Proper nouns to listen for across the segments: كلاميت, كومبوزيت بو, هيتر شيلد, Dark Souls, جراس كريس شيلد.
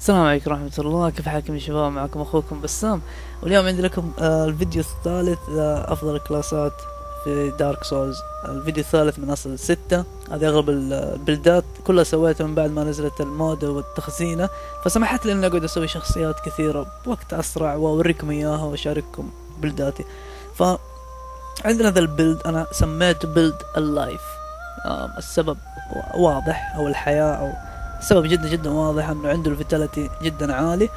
السلام عليكم ورحمة الله، كيف حالكم يا شباب؟ معكم اخوكم بسام، واليوم عندي لكم الفيديو الثالث لأفضل الكلاسات في دارك سولز. الفيديو الثالث من اصل 6. هذه اغلب البلدات كلها سويتها من بعد ما نزلت المودة والتخزينة، فسمحت لي اني اقعد اسوي شخصيات كثيرة بوقت اسرع واوريكم اياها واشارككم بلداتي. فعندنا هذا البلد انا سميته بلد اللايف. السبب واضح، او الحياة، او السبب جدا واضح انه عنده الفيتاليتي جدا عالي،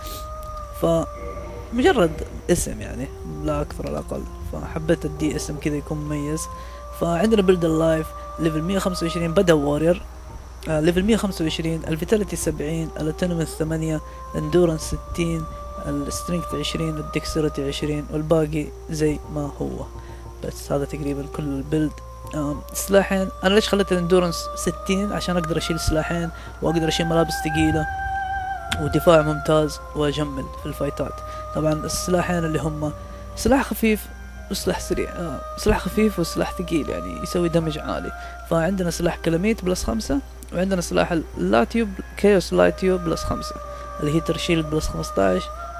فمجرد اسم يعني لا اكثر ولا اقل، فحبيت ادي اسم كذا يكون مميز. فعندنا بلد اللايف ليفل 125 بدا وورير، ليفل 125، الفيتاليتي 70، الاتونومس 8، الاندورنس 60، السترينكت 20، الدكسيرتي 20، والباقي زي ما هو. بس هذا تقريبا كل البلد. سلاحين، انا ليش خليت الاندورنس 60؟ عشان اقدر اشيل سلاحين واقدر اشيل ملابس ثقيله ودفاع ممتاز واجمل في الفايتات. طبعا السلاحين اللي هم سلاح خفيف وسلاح سريع، سلاح خفيف وسلاح ثقيل، يعني يسوي دمج عالي. فعندنا سلاح كلاميت بلس 5، وعندنا سلاح اللاتيو كايوس لاتيو بلس 5 اللي هي ترشيل بلس 15،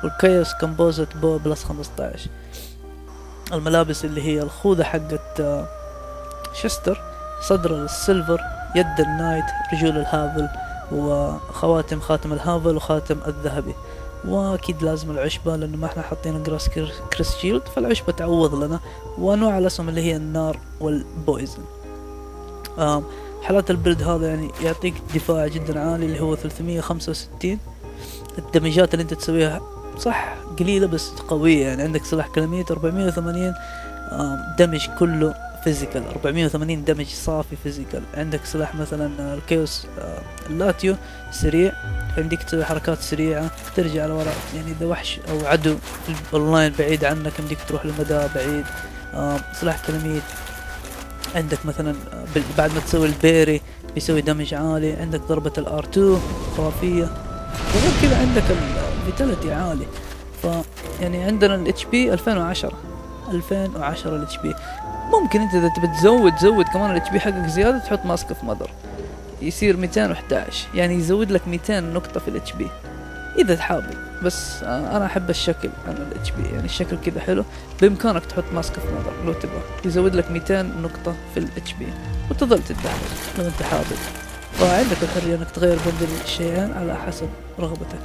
والكايوس كومبوزيت بو بلس 15. الملابس اللي هي الخوذه حقت شستر، صدر السيلفر، يد النايت، رجول الهابل، وخواتم خاتم الهابل وخاتم الذهبي. واكيد لازم العشبة، لانه ما احنا حاطين جراس كريس شيلد، فالعشبة تعوض لنا. وانواع الاسهم اللي هي النار والبويزن. حالات البلد هذا يعني يعطيك دفاع جدا عالي اللي هو 365. الدمجات اللي انت تسويها صح قليلة بس قوية، يعني عندك سلاح كلاميت 480 دمج كله فيزيكال، 480 دمج صافي فيزيكال. عندك سلاح مثلا الكيوس اللاتيو سريع، عندك تسوي حركات سريعة، ترجع لورا، يعني إذا وحش أو عدو أونلاين بعيد عنك عندك تروح لمدى بعيد. سلاح كلاميت عندك مثلا بعد ما تسوي البيري بيسوي دمج عالي، عندك ضربة الار 2 خرافية، وغير كذا عندك الفيتاليتي عالي. ف يعني عندنا الاتش بي 2010 الاتش بي. ممكن انت اذا تبي تزود كمان الاتش بي حقك زياده، تحط ماسك في مدر يصير 211، يعني يزود لك 200 نقطه في الاتش بي اذا تحابب. بس انا احب الشكل، انا الاتش بي يعني الشكل كذا حلو. بامكانك تحط ماسك في مدر لو تبغى، يزود لك 200 نقطه في الاتش بي وتظل تتدحرج لو انت حابب. فعندك الحريه انك تغير بين الشيئين على حسب رغبتك.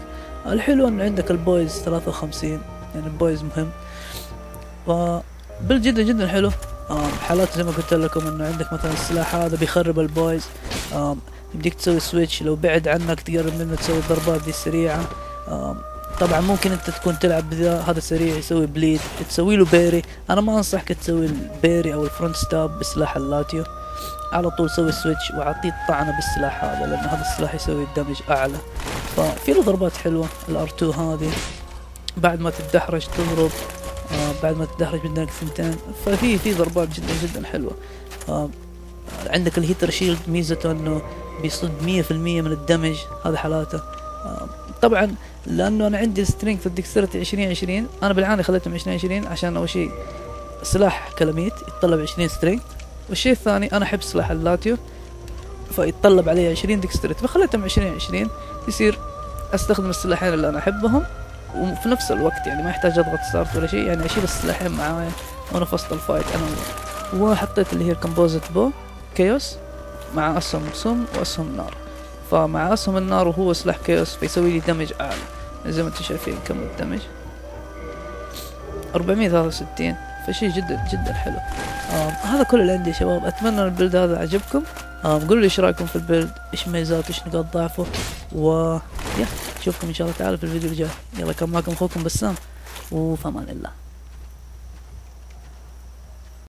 الحلو ان عندك البويز 53، يعني البويز مهم. بل جدا حلو. حالات زي ما قلت لكم انه عندك مثلا السلاح هذا بيخرب البويز، يمديك تسوي سويتش، لو بعد عنك تقرب منه تسوي الضربات دي السريعة. طبعا ممكن انت تكون تلعب بذا، هذا سريع يسوي بليد، تسوي له بيري. انا ما انصحك تسوي البيري او الفرونت ستاب بسلاح اللاتيو، على طول سوي سويتش واعطيه طعنة بالسلاح هذا، لان هذا السلاح يسوي الدمج اعلى، ففي له ضربات حلوة. الار 2 هذه بعد ما تتدحرج تضرب، بعد ما تدحرج بدنك ثنتين، ففي ضربات جدا حلوة. عندك الهيتر شيلد ميزته انه بيصد 100% من الدمج، هذا حالاته. طبعا لانه انا عندي سترينث والدكسيرتي 20 انا بالعاني خليتهم 20 عشان اول شيء سلاح كلاميت يتطلب 20 سترينث، والشيء الثاني انا احب سلاح اللاتيو فيتطلب عليه 20 دكسيرتي، فخليتهم 20 يصير استخدم السلاحين اللي انا احبهم وفي نفس الوقت، يعني ما يحتاج اضغط ستارت ولا شيء، يعني اشيل السلاحين معايا وانا في وسط الفايت انا. وحطيت اللي هي الكمبوزيت بو كيوس مع اسهم سم واسهم نار، فمع اسهم النار وهو سلاح كيوس فيسوي لي دمج اعلى. زي ما انتم شايفين كم الدمج، 463، فشي جدا حلو. هذا كل اللي عندي يا شباب. اتمنى البلد هذا عجبكم. قولوا لي ايش رايكم في البلد، ايش ميزاته، ايش نقاط ضعفه، و نشوفكم ان شاء الله تعالى في الفيديو الجاي. يلا، كان معكم اخوكم بسام، وفي امان الله.